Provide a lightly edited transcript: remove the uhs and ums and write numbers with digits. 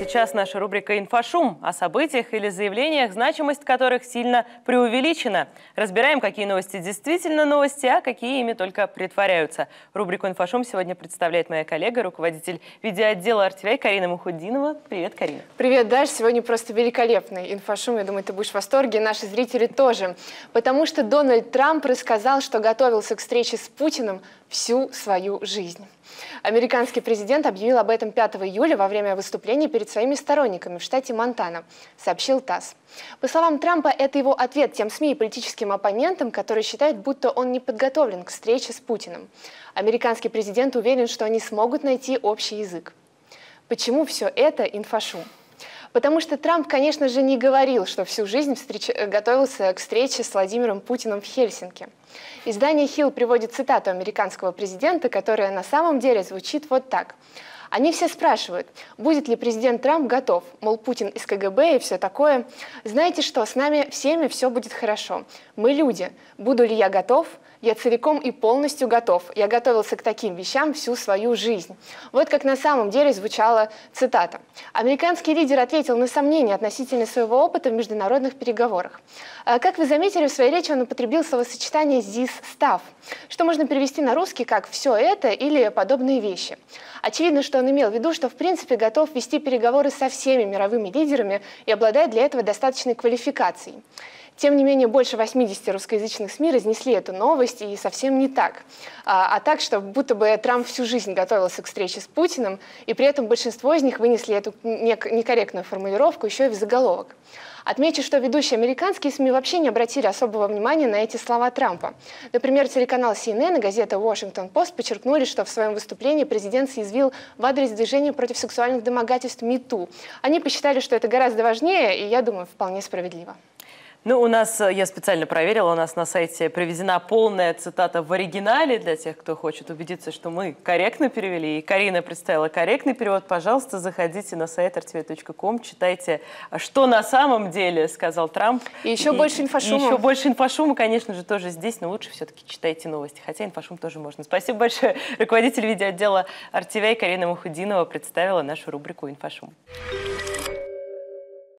Сейчас наша рубрика «Инфошум» о событиях или заявлениях, значимость которых сильно преувеличена. Разбираем, какие новости действительно новости, а какие ими только притворяются. Рубрику «Инфошум» сегодня представляет моя коллега, руководитель видеоотдела RTVI Карина Мухутдинова. Привет, Карина. Привет, Даш. Сегодня просто великолепный «Инфошум». Я думаю, ты будешь в восторге, и наши зрители тоже. Потому что Дональд Трамп рассказал, что готовился к встрече с Путиным всю свою жизнь. Американский президент объявил об этом 5 июля во время выступления перед своими сторонниками в штате Монтана, сообщил ТАСС. По словам Трампа, это его ответ тем СМИ и политическим оппонентам, которые считают, будто он не подготовлен к встрече с Путиным. Американский президент уверен, что они смогут найти общий язык. Почему все это инфошум? Потому что Трамп, конечно же, не говорил, что всю жизнь готовился к встрече с Владимиром Путиным в Хельсинки. Издание «Хилл» приводит цитату американского президента, которая на самом деле звучит вот так. Они все спрашивают, будет ли президент Трамп готов, мол, Путин из КГБ и все такое. Знаете что, с нами всеми все будет хорошо. Мы люди. Буду ли я готов? Я целиком и полностью готов. Я готовился к таким вещам всю свою жизнь. Вот как на самом деле звучала цитата. Американский лидер ответил на сомнения относительно своего опыта в международных переговорах. Как вы заметили, в своей речи он употребил словосочетание «this stuff», что можно перевести на русский как «все это» или «подобные вещи». Очевидно, что он имел в виду, что в принципе готов вести переговоры со всеми мировыми лидерами и обладает для этого достаточной квалификацией. Тем не менее, больше 80 русскоязычных СМИ разнесли эту новость, и совсем не так. А так, что будто бы Трамп всю жизнь готовился к встрече с Путиным, и при этом большинство из них вынесли эту некорректную формулировку еще и в заголовок. Отмечу, что ведущие американские СМИ вообще не обратили особого внимания на эти слова Трампа. Например, телеканал CNN и газета Washington Post подчеркнули, что в своем выступлении президент съязвил в адрес движения против сексуальных домогательств MeToo. Они посчитали, что это гораздо важнее, и, я думаю, вполне справедливо. Ну, у нас, я специально проверила, у нас на сайте приведена полная цитата в оригинале для тех, кто хочет убедиться, что мы корректно перевели. И Карина представила корректный перевод. Пожалуйста, заходите на сайт rtv.com, читайте, что на самом деле сказал Трамп. И еще больше инфошума. Еще больше инфошума, конечно же, тоже здесь, но лучше все-таки читайте новости. Хотя инфошум тоже можно. Спасибо большое. Руководитель видеоотдела RTVI Карина Мухутдинова представила нашу рубрику «Инфошум».